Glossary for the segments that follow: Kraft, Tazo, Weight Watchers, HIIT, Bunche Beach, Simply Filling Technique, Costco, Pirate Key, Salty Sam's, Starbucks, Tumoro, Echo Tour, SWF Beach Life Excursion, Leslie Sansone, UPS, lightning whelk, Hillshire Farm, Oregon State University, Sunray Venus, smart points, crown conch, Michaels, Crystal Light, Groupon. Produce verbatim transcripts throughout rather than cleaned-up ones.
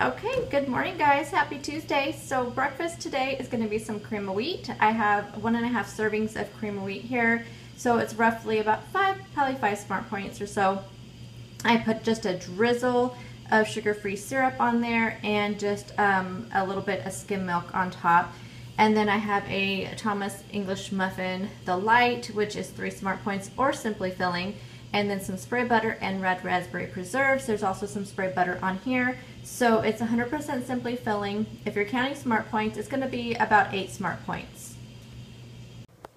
Okay, good morning guys, happy Tuesday. So breakfast today is gonna be some cream of wheat. I have one and a half servings of cream of wheat here. So it's roughly about five, probably five smart points or so. I put just a drizzle of sugar-free syrup on there and just um, a little bit of skim milk on top. And then I have a Thomas English Muffin, the light, which is three smart points or simply filling. And then some spray butter and red raspberry preserves. There's also some spray butter on here. So it's one hundred percent simply filling. If you're counting smart points, it's gonna be about eight smart points.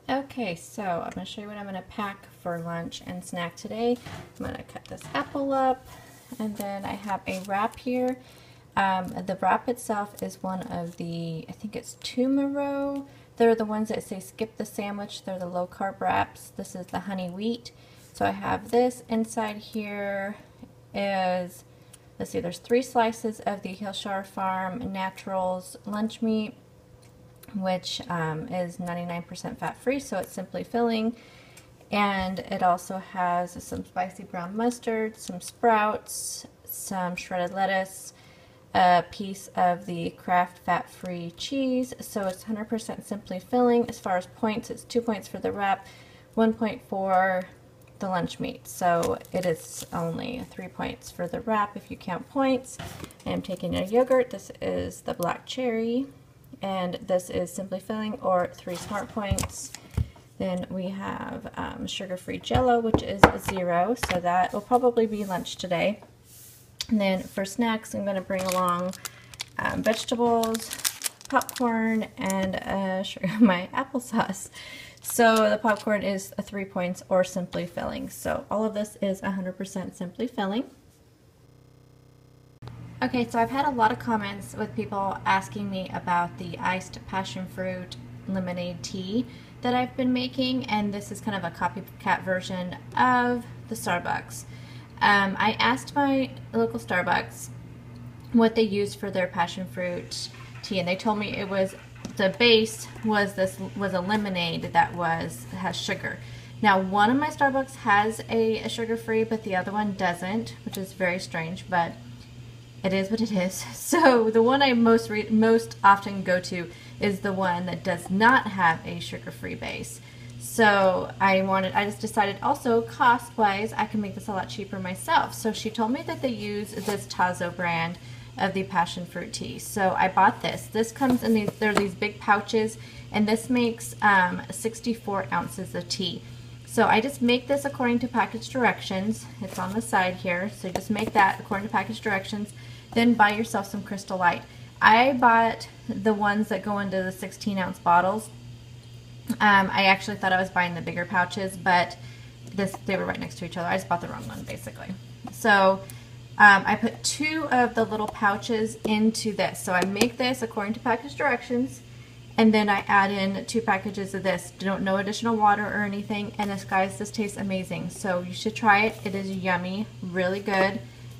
Okay, so I'm gonna show you what I'm gonna pack for lunch and snack today. I'm gonna cut this apple up, and then I have a wrap here. Um, the wrap itself is one of the, I think it's Tumoro. They're the ones that say skip the sandwich. They're the low carb wraps. This is the honey wheat. So I have this inside here is, let's see, there's three slices of the Hillshire Farm Naturals lunch meat, which um, is ninety-nine percent fat-free, so it's simply filling. And it also has some spicy brown mustard, some sprouts, some shredded lettuce, a piece of the Kraft fat-free cheese. So it's one hundred percent simply filling. As far as points, it's two points for the wrap, one point four for the lunch meat. So it is only three points for the wrap if you count points. I'm taking a yogurt. This is the black cherry, and this is simply filling or three smart points. Then we have um, sugar-free Jello, which is zero, so that will probably be lunch today. And then for snacks, I'm going to bring along um, vegetables, popcorn, and uh, sugar, my applesauce. So the popcorn is a three points or simply filling. So all of this is one hundred percent simply filling. Okay, so I've had a lot of comments with people asking me about the iced passion fruit lemonade tea that I've been making, and this is kind of a copycat version of the Starbucks. Um, I asked my local Starbucks what they used for their passion fruit tea, and they told me it was the base was this was a lemonade that was has sugar. Now one of my Starbucks has a, a sugar-free, but the other one doesn't, which is very strange, but it is what it is. So the one I most re most often go to is the one that does not have a sugar-free base. So I wanted, I just decided also cost-wise I can make this a lot cheaper myself. So she told me that they use this Tazo brand of the passion fruit tea. So I bought this. This comes in these, they're these big pouches, and this makes um, sixty-four ounces of tea. So I just make this according to package directions. It's on the side here. So just make that according to package directions. Then buy yourself some Crystal Light. I bought the ones that go into the sixteen ounce bottles. Um, I actually thought I was buying the bigger pouches, but this they were right next to each other. I just bought the wrong one basically. So um, I put two of the little pouches into this. So I make this according to package directions, and then I add in two packages of this. Don't, no additional water or anything. And this, guys, this tastes amazing. So you should try it. It is yummy, really good.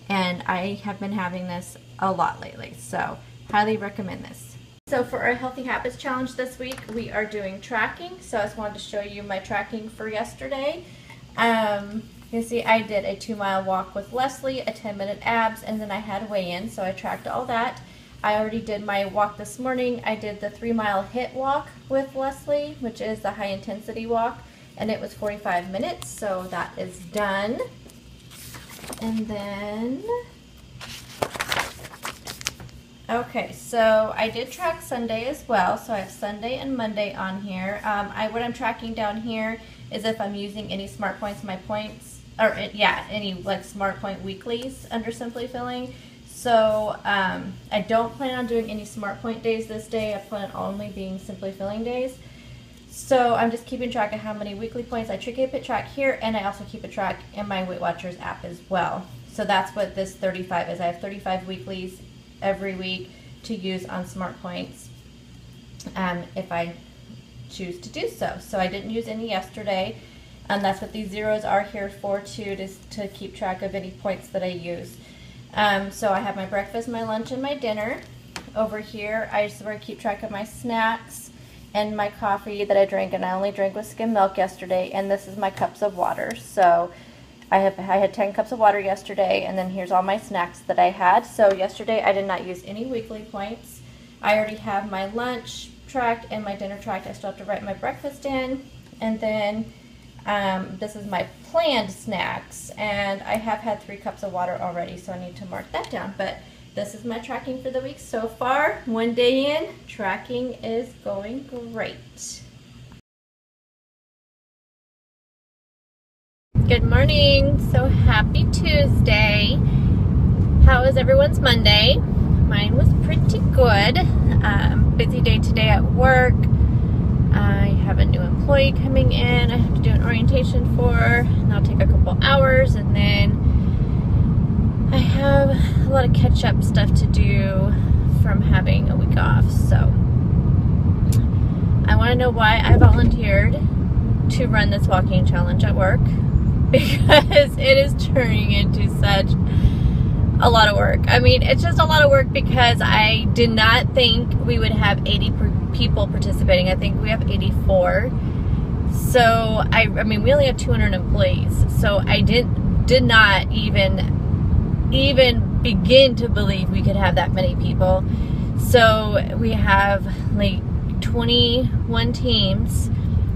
And I have been having this a lot lately. So highly recommend this. So for our Healthy Habits Challenge this week, we are doing tracking. So I just wanted to show you my tracking for yesterday. Um, you see I did a two mile walk with Leslie, a ten minute abs, and then I had weigh-in. So I tracked all that. I already did my walk this morning. I did the three mile HIIT walk with Leslie, which is the high intensity walk, and it was forty-five minutes. So that is done. And then, okay, so I did track Sunday as well. So I have Sunday and Monday on here. Um, I, what I'm tracking down here is if I'm using any smart points, my points, or yeah, any like smart point weeklies under simply filling. So um, I don't plan on doing any smart point days this day. I plan on only being simply filling days. So I'm just keeping track of how many weekly points. I keep a track here, and I also keep a track in my Weight Watchers app as well. So that's what this thirty-five is. I have thirty-five weeklies every week to use on smart points um, if I choose to do so. So I didn't use any yesterday, and that's what these zeros are here for too, just to keep track of any points that I use. Um, so I have my breakfast, my lunch, and my dinner over here. I just want to keep track of my snacks and my coffee that I drink, and I only drank with skim milk yesterday, and this is my cups of water. So I have I had ten cups of water yesterday, and then here's all my snacks that I had. So yesterday I did not use any weekly points. I already have my lunch tracked and my dinner tracked. I still have to write my breakfast in, and then um, this is my planned snacks, and I have had three cups of water already, so I need to mark that down. But this is my tracking for the week so far. One day in, tracking is going great. Good morning, so happy Tuesday. How was everyone's Monday? Mine was pretty good. Um, busy day today at work. I have a new employee coming in I have to do an orientation for, and that'll take a couple hours, and then I have a lot of catch-up stuff to do from having a week off. So I want to know why I volunteered to run this walking challenge at work, because it is turning into such a lot of work. I mean, it's just a lot of work because I did not think we would have eighty people participating. I think we have eighty-four. So, I, I mean, we only have two hundred employees. So I did, did not even, even begin to believe we could have that many people. So we have like twenty-one teams.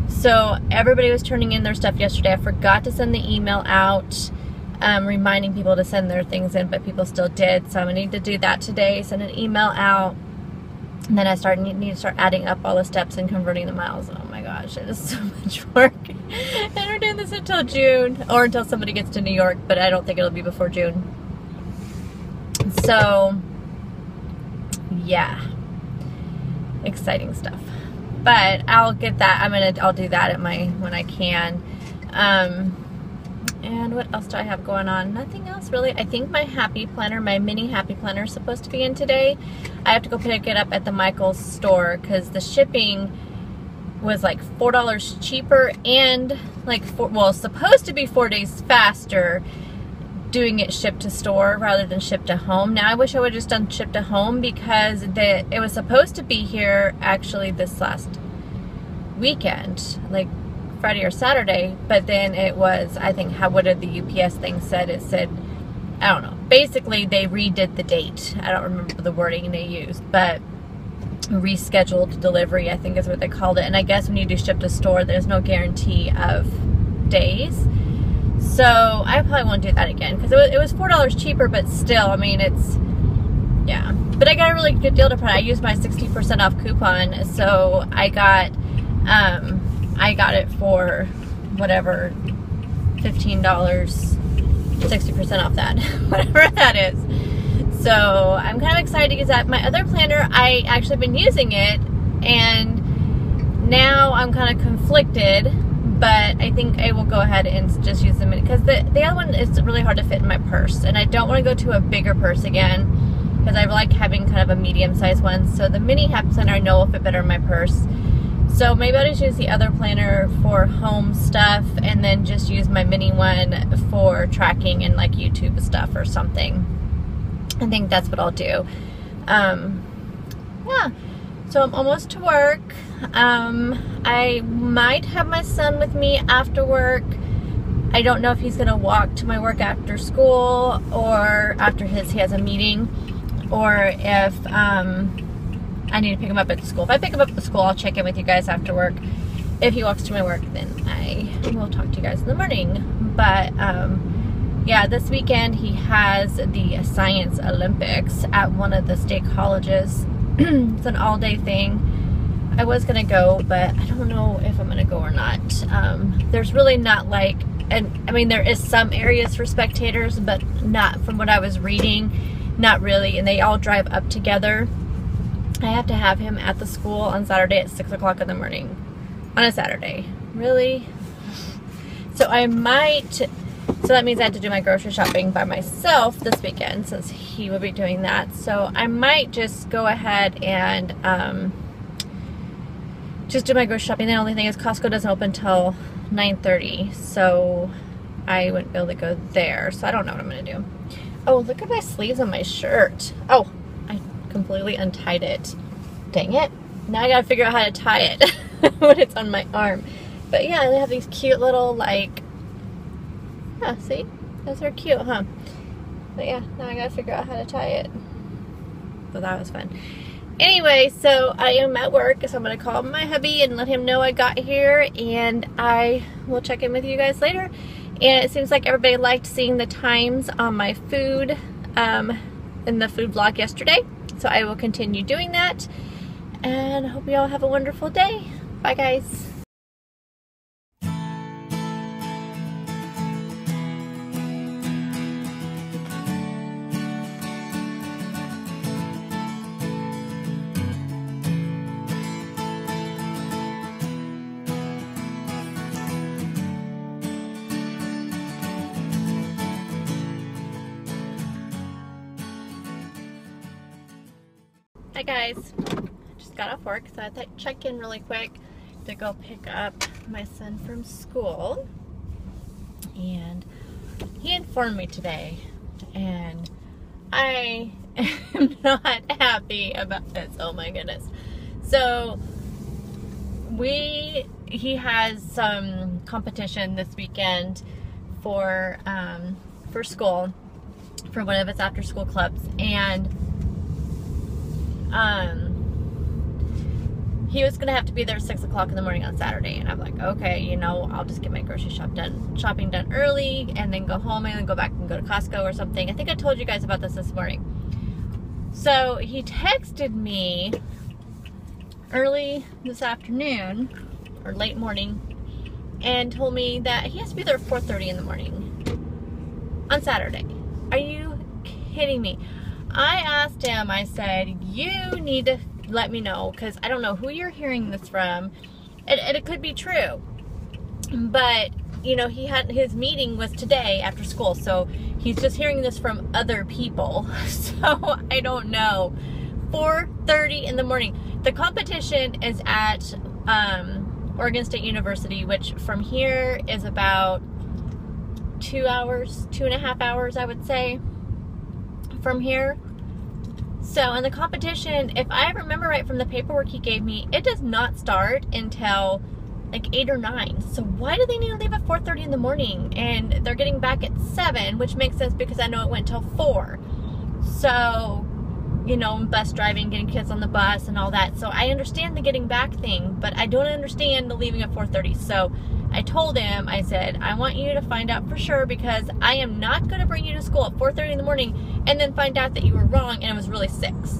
So everybody was turning in their stuff yesterday. I forgot to send the email out um, reminding people to send their things in, but people still did. So I'm going to need to do that today, send an email out. And then I start, need, need to start adding up all the steps and converting the miles. Oh my gosh, it is so much work. And we're doing this until June, or until somebody gets to New York, but I don't think it'll be before June. So, yeah, exciting stuff. But I'll get that. I'm gonna. I'll do that at my when I can. Um, and what else do I have going on? Nothing else really. I think my happy planner, my mini happy planner, is supposed to be in today. I have to go pick it up at the Michaels store because the shipping was like four dollars cheaper and like four, well, supposed to be four days faster doing it shipped to store rather than shipped to home. Now I wish I would have just done shipped to home because the, it was supposed to be here actually this last weekend, like Friday or Saturday, but then it was, I think, how what did the U P S thing said? It said, I don't know. Basically, they redid the date. I don't remember the wording they used, but rescheduled delivery, I think is what they called it. And I guess when you do ship to store, there's no guarantee of days. So I probably won't do that again because it, it was four dollars cheaper, but still, I mean, it's, yeah. But I got a really good deal to print. I used my sixty percent off coupon, so I got, um, I got it for whatever, fifteen dollars, sixty percent off that, whatever that is. So I'm kind of excited because that my other planner, I actually been using it, and now I'm kind of conflicted. But I think I will go ahead and just use them because the, the other one is really hard to fit in my purse, and I don't want to go to a bigger purse again because I like having kind of a medium-sized one. So the mini happy planner I know will fit better in my purse. So maybe I'll just use the other planner for home stuff and then just use my mini one for tracking and like YouTube stuff or something. I think that's what I'll do. Um, yeah. So I'm almost to work. Um, I might have my son with me after work. I don't know if he's gonna walk to my work after school or after his, he has a meeting, or if um, I need to pick him up at school. If I pick him up at school, I'll check in with you guys after work. If he walks to my work, then I will talk to you guys in the morning. But um, yeah, this weekend he has the Science Olympics at one of the state colleges. It's an all-day thing. I was gonna go, but I don't know if I'm gonna go or not. Um, there's really not like, and I mean, there is some areas for spectators, but not from what I was reading, not really. And they all drive up together. I have to have him at the school on Saturday at six o'clock in the morning, on a Saturday. Really? So I might. So that means I have to do my grocery shopping by myself this weekend since he will be doing that. So I might just go ahead and. Um, Just do my grocery shopping. The only thing is Costco doesn't open till nine thirty, so I wouldn't be able to go there. So I don't know what I'm going to do. Oh, look at my sleeves on my shirt. Oh, I completely untied it. Dang it. Now I got to figure out how to tie it when it's on my arm. But yeah, they have these cute little, like, yeah, see? Those are cute, huh? But yeah, now I gotta figure out how to tie it. So that was fun. Anyway, so I am at work, so I'm gonna call my hubby and let him know I got here, and I will check in with you guys later. And it seems like everybody liked seeing the times on my food um, in the food vlog yesterday, so I will continue doing that. And I hope you all have a wonderful day. Bye, guys. Hi guys, just got off work, so I thought I'd check in really quick to go pick up my son from school. And he informed me today, and I am not happy about this. Oh my goodness. So we, he has some competition this weekend for, um, for school, for one of his after school clubs, and Um, he was going to have to be there at six o'clock in the morning on Saturday, and I'm like, okay, you know, I'll just get my grocery shop done, shopping done early, and then go home and then go back and go to Costco or something. I think I told you guys about this this morning. So he texted me early this afternoon, or late morning, and told me that he has to be there at four thirty in the morning on Saturday. Are you kidding me? I asked him, I said, you need to let me know, because I don't know who you're hearing this from, and, and it could be true, but, you know, he had, his meeting was today after school, so he's just hearing this from other people, so I don't know. four thirty in the morning. The competition is at um, Oregon State University, which from here is about two hours, two and a half hours, I would say, from here. So, and the competition, if I remember right from the paperwork he gave me, it does not start until like eight or nine. So why do they need to leave at four thirty in the morning? And they're getting back at seven, which makes sense because I know it went till four. So, you know, bus driving, getting kids on the bus and all that. So I understand the getting back thing, but I don't understand the leaving at four thirty. So I told him, I said, I want you to find out for sure, because I am not going to bring you to school at four thirty in the morning and then find out that you were wrong and it was really six.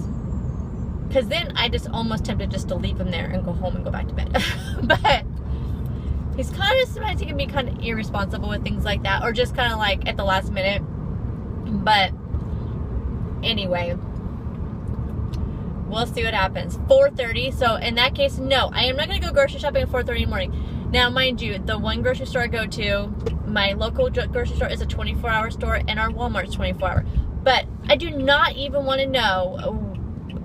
Because then I just almost tempted just to leave him there and go home and go back to bed. But he's kind of, sometimes he can be kind of irresponsible with things like that, or just kind of like at the last minute. But anyway, we'll see what happens. four thirty, so in that case, no, I am not going to go grocery shopping at four thirty in the morning. Now, mind you, the one grocery store I go to, my local grocery store, is a twenty-four hour store, and our Walmart's twenty-four hour. But I do not even want to know.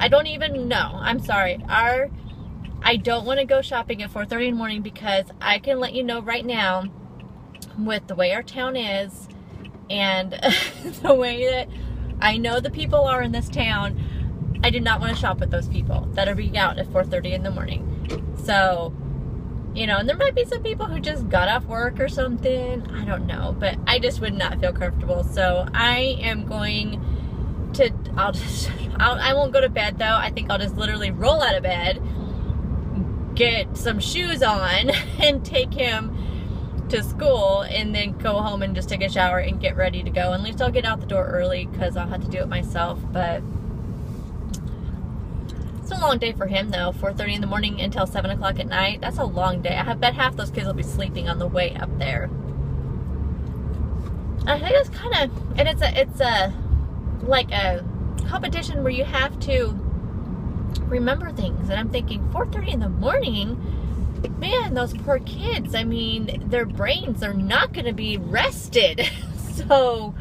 I don't even know. I'm sorry. Our, I don't want to go shopping at four thirty in the morning, because I can let you know right now, with the way our town is and the way that I know the people are in this town, I do not want to shop with those people that'll be out at four thirty in the morning. So, you know, and there might be some people who just got off work or something. I don't know, but I just would not feel comfortable. So I am going to, I'll just, I'll, I won't go to bed though. I think I'll just literally roll out of bed, get some shoes on, and take him to school, and then go home and just take a shower and get ready to go. At least I'll get out the door early, because I'll have to do it myself, but a long day for him though. Four thirty in the morning until seven o'clock at night, that's a long day. I bet half those kids will be sleeping on the way up there. I think it's kind of, and it's a it's a like a competition where you have to remember things, and I'm thinking four thirty in the morning, man, those poor kids, I mean, their brains are not going to be rested. So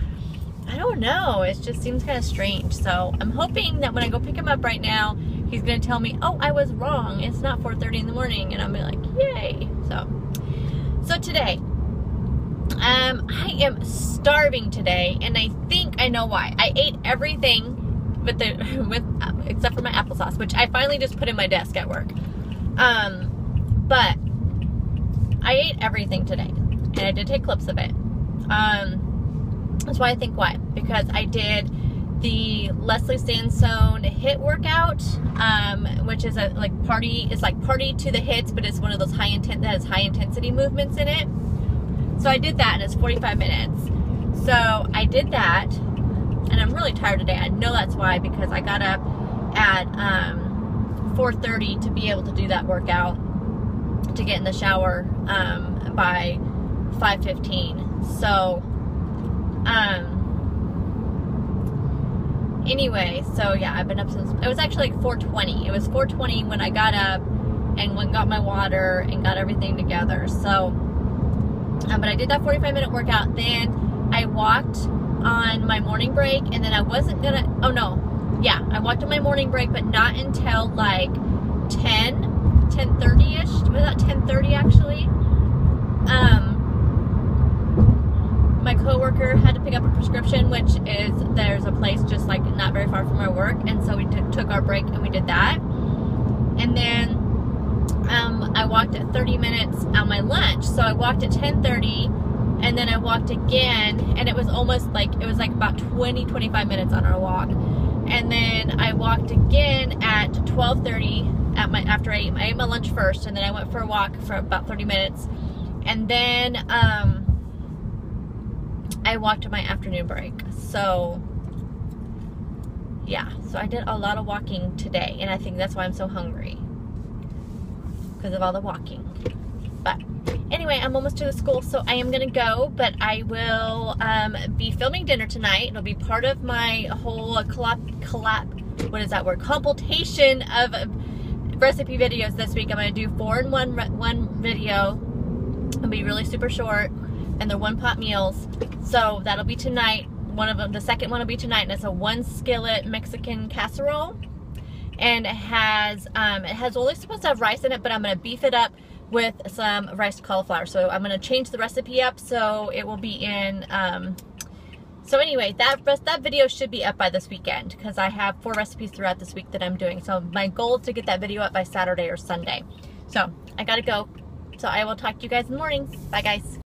I don't know, it just seems kind of strange. So I'm hoping that when I go pick him up right now, he's gonna tell me, oh, I was wrong, it's not four thirty in the morning, and I'll be like, yay. So so today, um, I am starving today, and I think I know why. I ate everything with the, with except for my applesauce, which I finally just put in my desk at work. Um, but I ate everything today, and I did take clips of it. Um, That's why I think why. Because I did the Leslie Sansone HIIT workout, um, which is a like party, it's like party to the hits, but it's one of those high intent that has high intensity movements in it. So I did that, and it's forty-five minutes. So I did that, and I'm really tired today. I know that's why, because I got up at um, four thirty to be able to do that workout, to get in the shower um, by five fifteen. So um, anyway, so yeah, I've been up since, it was actually like four twenty. It was four twenty when I got up and went and got my water and got everything together. So, um, but I did that forty-five minute workout. Then I walked on my morning break, and then I wasn't gonna, oh no, yeah, I walked on my morning break, but not until like ten, ten thirty-ish. Was that ten thirty actually? Um, My coworker had to pick up a prescription, which is, there's a place just like not very far from my work, and so we took our break and we did that. And then um, I walked at thirty minutes on my lunch, so I walked at ten thirty, and then I walked again, and it was almost like, it was like about twenty, twenty-five minutes on our walk. And then I walked again at twelve thirty at my, after I ate, I ate my lunch first, and then I went for a walk for about thirty minutes, and then um, I walked on my afternoon break. So yeah, so I did a lot of walking today, and I think that's why I'm so hungry, because of all the walking. But anyway, I'm almost to the school, so I am gonna go, but I will um, be filming dinner tonight. It'll be part of my whole collab, collab, what is that word? Compilation of recipe videos this week. I'm gonna do four in one, one video. It'll be really super short, and they're one pot meals. So that'll be tonight. One of them, the second one will be tonight, and it's a one skillet Mexican casserole. And it has, um, it has only supposed to have rice in it, but I'm gonna beef it up with some riced cauliflower. So I'm gonna change the recipe up, so it will be in, um, so anyway, that, that video should be up by this weekend, because I have four recipes throughout this week that I'm doing. So my goal is to get that video up by Saturday or Sunday. So I gotta go. So I will talk to you guys in the morning. Bye guys.